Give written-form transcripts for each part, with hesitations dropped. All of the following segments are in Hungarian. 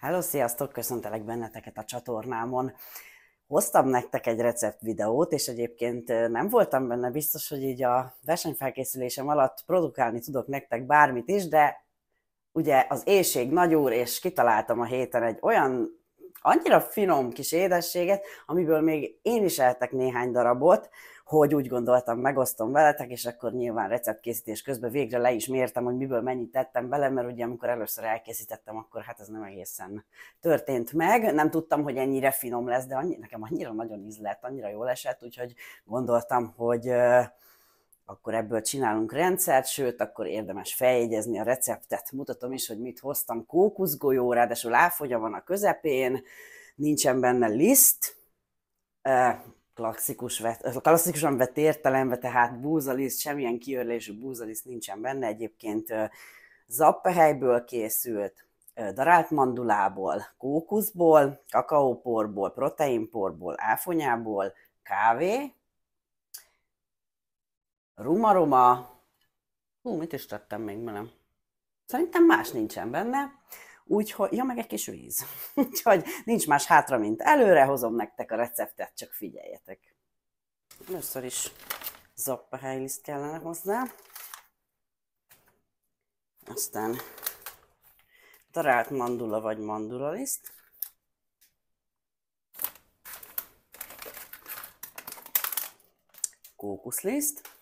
Hello, sziasztok! Köszöntelek benneteket a csatornámon. Hoztam nektek egy recept videót, és egyébként nem voltam benne biztos, hogy így a versenyfelkészülésem alatt produkálni tudok nektek bármit is, de ugye az éhség nagyúr, és kitaláltam a héten egy olyan annyira finom kis édességet, amiből még én is eltek néhány darabot, hogy úgy gondoltam, megosztom veletek, és akkor nyilván receptkészítés közben végre le is mértem, hogy miből mennyit tettem bele, mert ugye amikor először elkészítettem, akkor hát ez nem egészen történt meg. Nem tudtam, hogy ennyire finom lesz, de nekem annyira nagyon ízlett, annyira jól esett, úgyhogy gondoltam, hogy akkor ebből csinálunk rendszert, sőt, akkor érdemes feljegyezni a receptet. Mutatom is, hogy mit hoztam. Kókuszgolyó, ráadásul áfogya van a közepén, nincsen benne liszt, klasszikusan vett értelembe, tehát búzaliszt, semmilyen kiörlésű búzaliszt nincsen benne, egyébként zapppehelyből készült, darált mandulából, kókuszból, kakaóporból, proteinporból, áfonyából, kávé, rumaroma, mit is tettem még velem? Szerintem más nincsen benne. Úgyhogy, ja, meg egy kis víz. Úgyhogy nincs más hátra, mint előre, hozom nektek a receptet, csak figyeljetek. Először is zappehelyliszt kellene hozzá. Aztán darált mandula vagy mandulaliszt. Kókuszliszt.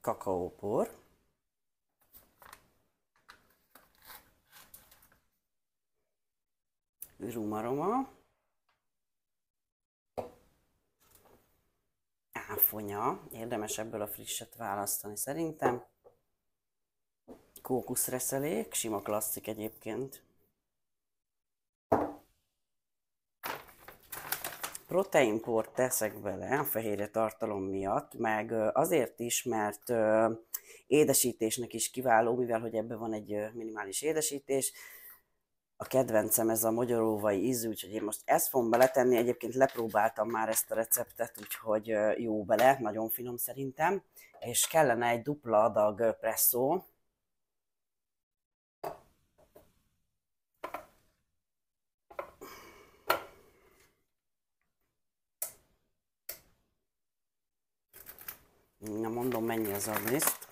Kakaópor, rumaroma, áfonya, érdemes ebből a frisset választani szerintem, kókuszreszelék, sima klasszik egyébként, proteinport teszek bele a fehérje tartalom miatt, meg azért is, mert édesítésnek is kiváló, mivel hogy ebben van egy minimális édesítés. A kedvencem ez a magyaróvai ízű, úgyhogy én most ezt fogom beletenni, egyébként lepróbáltam már ezt a receptet, úgyhogy jó bele, nagyon finom szerintem, és kellene egy dupla adag presszó. Na, mondom, mennyi az a liszt.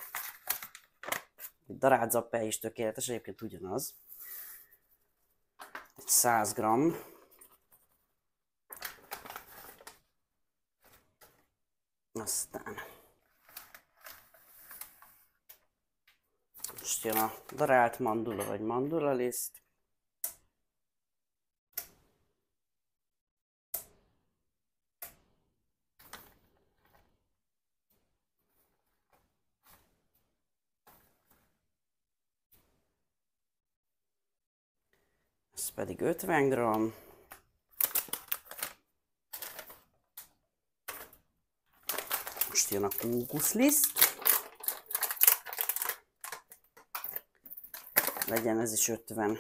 Darált zappehely is tökéletes, egyébként ugyanaz. Egy 100 g. Aztán most jön a darált mandula vagy mandulaliszt. Ez pedig 50 g. Most jön a kókuszliszt. Legyen ez is 50.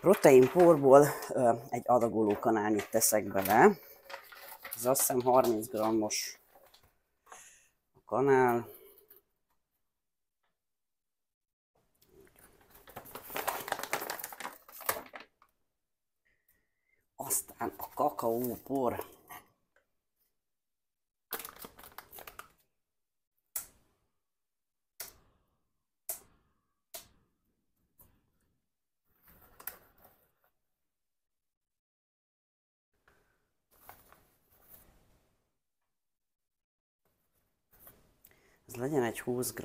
Proteinporból egy adagoló kanálnyit teszek bele. Ez azt hiszem 30 g-os a kanál. Aztán a kakaópor. Ez legyen egy 20 g.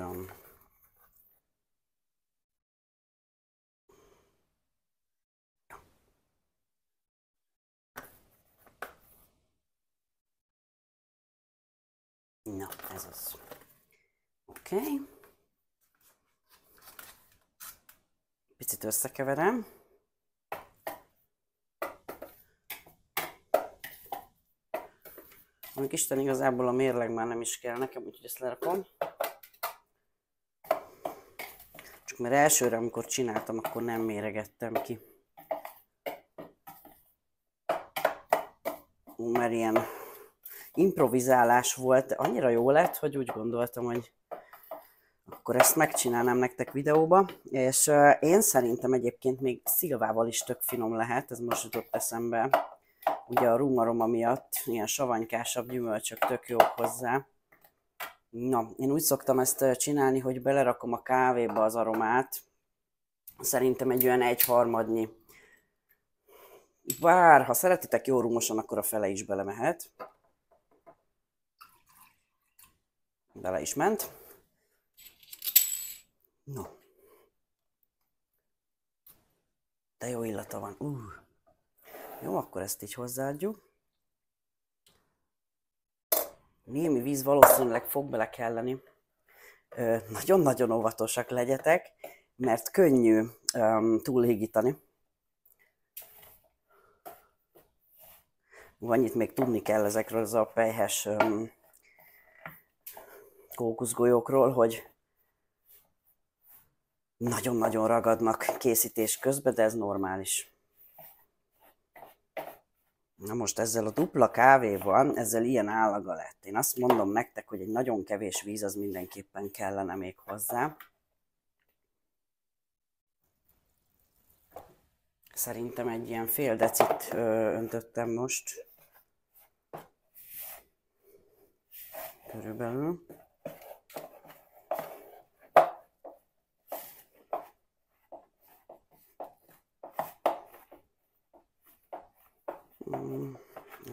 Na, ez az. Oké. picit összekeverem. Amíg Isten igazából a mérleg már nem is kell nekem, úgyhogy ezt lerakom. Csak mert elsőre, amikor csináltam, akkor nem méregettem ki. Mert ilyen improvizálás volt, annyira jó lett, hogy úgy gondoltam, hogy akkor ezt megcsinálnám nektek videóba. És én szerintem egyébként még szilvával is tök finom lehet, ez most jutott eszembe. Ugye a rumaroma miatt ilyen savanykásabb gyümölcsök tök jók hozzá. Na, én úgy szoktam ezt csinálni, hogy belerakom a kávéba az aromát. Szerintem egy olyan 1/3. Bár, ha szeretitek jó rumosan, akkor a fele is belemehet. Bele is ment. No. De jó illata van. Jó, akkor ezt így hozzáadjuk. Némi víz valószínűleg fog bele kelleni. Nagyon-nagyon óvatosak legyetek, mert könnyű túlhigítani. Annyit még tudni kell ezekről az a pelyhes kókuszgolyókról, hogy nagyon-nagyon ragadnak készítés közben, de ez normális. Na most ezzel a dupla kávéval, ezzel ilyen állaga lett. Én azt mondom nektek, hogy egy nagyon kevés víz az mindenképpen kellene még hozzá. Szerintem egy ilyen fél decit öntöttem most. Körülbelül.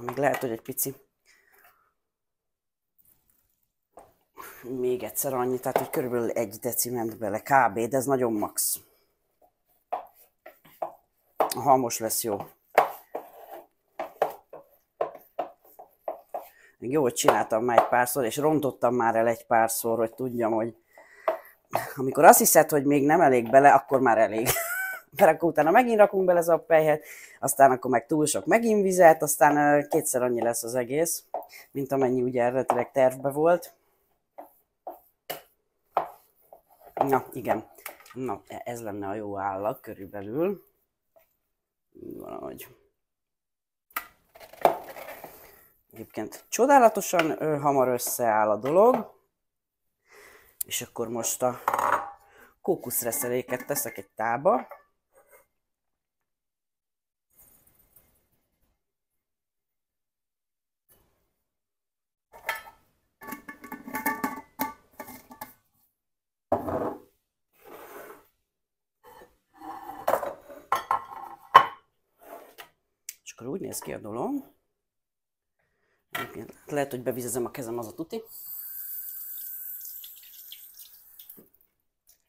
Még lehet, hogy egy pici. Még egyszer annyi, tehát hogy körülbelül 1 deci ment bele, kb. De ez nagyon max. A halmos lesz jó. Még jó, hogy csináltam már egy párszor, és rontottam már el egy párszor, hogy tudjam, hogy amikor azt hiszed, hogy még nem elég bele, akkor már elég. Mert akkor utána megint rakunk bele az zappelyhet, aztán akkor meg túl sok megint vizet, aztán kétszer annyi lesz az egész, mint amennyi ugye eredetileg tervbe volt. Na, igen. Na, ez lenne a jó állag körülbelül. Valahogy. Egyébként csodálatosan hamar összeáll a dolog. És akkor most a kókuszreszeléket teszek egy tálba. És akkor úgy néz ki a dolog. Lehet, hogy bevizezem a kezem, az a tuti.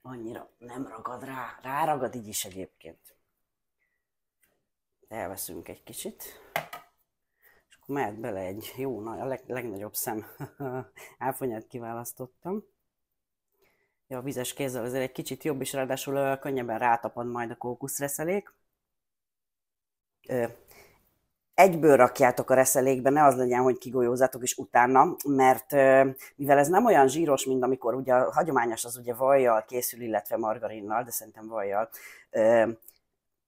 Annyira nem ragad rá. Ráragad így is egyébként. Elveszünk egy kicsit. És akkor mehet bele egy jó, na, a legnagyobb szem áfonyát kiválasztottam. Ja, a vizes kézzel azért egy kicsit jobb, és ráadásul könnyebben rátapad majd a kókuszreszelék. Egyből rakjátok a reszelékbe, ne az legyen, hogy kigolyózzátok is utána, mert mivel ez nem olyan zsíros, mint amikor ugye a hagyományos az ugye vajjal készül, illetve margarinnal, de szerintem vajjal,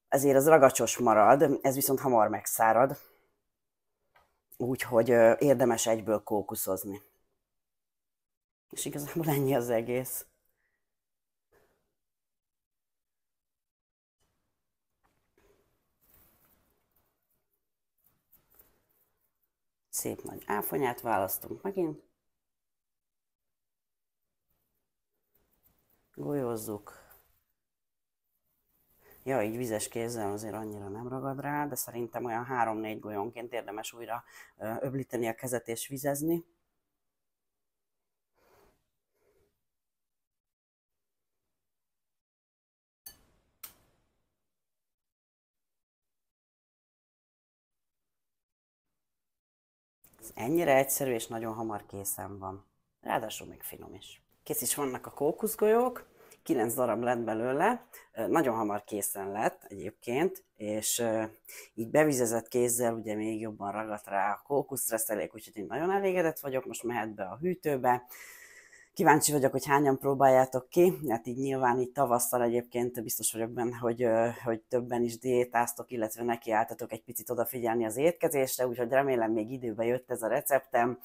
ezért az ragacsos marad, ez viszont hamar megszárad, úgyhogy érdemes egyből kókuszozni. És igazából ennyi az egész. Szép nagy áfonyát választunk megint. Golyózzuk. Ja, így vizes kézzel azért annyira nem ragad rá, de szerintem olyan 3-4 golyónként érdemes újra öblíteni a kezet és vizezni. Ennyire egyszerű és nagyon hamar készen van. Ráadásul még finom is. Kész is vannak a kókuszgolyók. 9 darab lett belőle, nagyon hamar készen lett egyébként, és így bevizezett kézzel ugye még jobban ragadt rá a kókuszreszelék, úgyhogy én nagyon elégedett vagyok, most mehet be a hűtőbe. Kíváncsi vagyok, hogy hányan próbáljátok ki, hát így nyilván így tavasszal egyébként biztos vagyok benne, hogy többen is diétáztok, illetve nekiálltatok egy picit odafigyelni az étkezésre, úgyhogy remélem még időbe jött ez a receptem.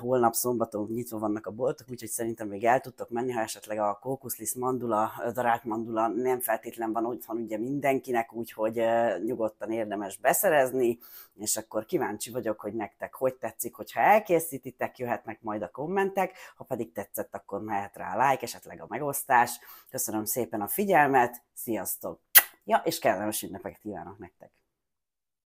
Holnap szombaton nyitva vannak a boltok, úgyhogy szerintem még el tudtok menni, ha esetleg a kókuszlisz mandula, darált mandula nem feltétlen van otthon ugye mindenkinek, úgyhogy nyugodtan érdemes beszerezni, és akkor kíváncsi vagyok, hogy nektek hogy tetszik, hogyha elkészítitek, jöhetnek majd a kommentek, ha pedig tetszett, akkor mehet rá a like, esetleg a megosztás. Köszönöm szépen a figyelmet, sziasztok! Ja, és kellemes ünnepeket kívánok nektek!